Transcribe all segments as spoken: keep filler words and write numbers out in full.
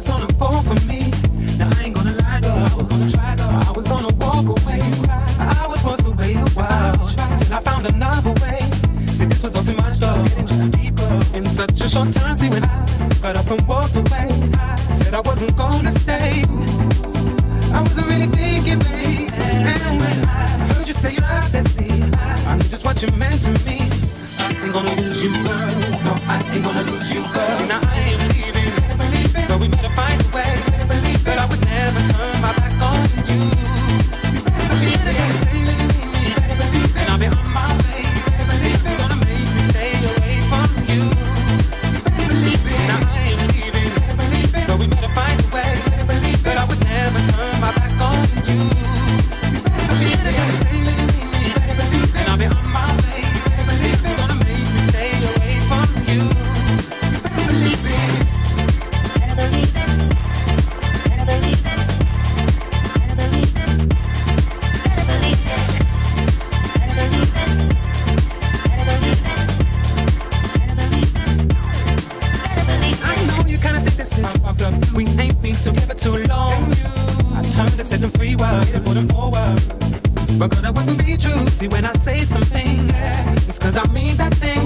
was gonna fall for me. Now I ain't gonna lie, girl, I was gonna try, girl, I was gonna walk away. I was forced to wait a while, till I found another way. See, this was all too much, girl, getting just too deep, girl. In such a short time, see, when I got up and walked away, I said I wasn't gonna stay. I wasn't really thinking, babe. And when I heard you say you love that, see, I knew just what you meant to me. I ain't gonna lose you, girl. No, I ain't gonna lose you, girl. See, now I ain't leaving, so we better find a way. But I would never turn my back on you. You better believe it. They say that you need me, and I'll be on my way. You're gonna make me stay away from you. You better believe it. Now I ain't leaving, so we better find a way. But I would never turn my back on you. You better believe it. They say that you need me, and I'll be on my way. You're gonna make me stay away from you. You better believe it. We ain't been together too long. I turned and set them free while I put them forward. But girl, that wouldn't be true. See, when I say something, yeah, it's cause I mean that thing.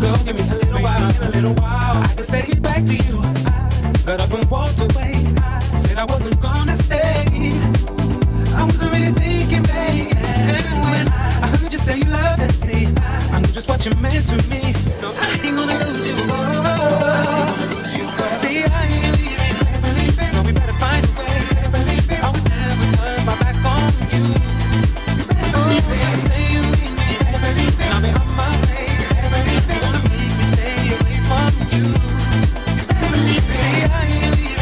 Girl, give me a little while, a little while, I can say it back to you. But I've been walked away. I said I wasn't gonna stay. I wasn't really thinking, babe. And when I heard you say you love that, see, I knew just what you meant to me. No, I ain't gonna lose you, oh. I ain't leaving.